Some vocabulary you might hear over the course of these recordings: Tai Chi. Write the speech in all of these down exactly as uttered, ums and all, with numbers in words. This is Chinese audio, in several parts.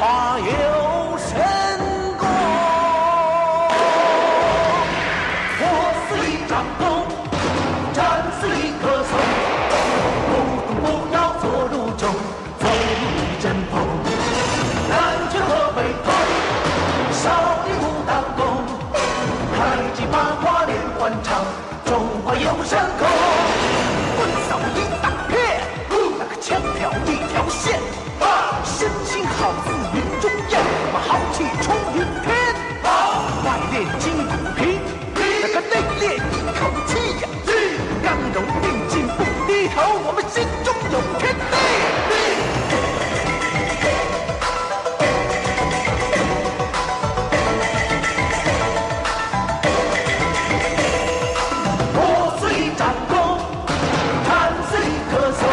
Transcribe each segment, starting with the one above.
花有神功，我似一张弓，战似一棵松，不动不摇坐如钟，走入一阵风。南拳和北头，少林武当功，太极八卦连环掌，中华有神功。棍扫一大片，那个枪挑一条线，啊，身形好似。 心中有天地。我似一张弓，弹似一棵松，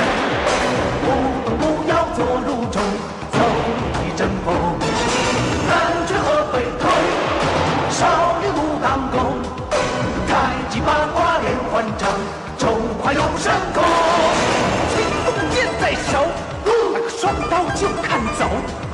不动不摇坐如钟，走入一阵风。南拳和北头，少林武当功，太极八卦连环掌，中华有神功。 手，那个双刀就砍走。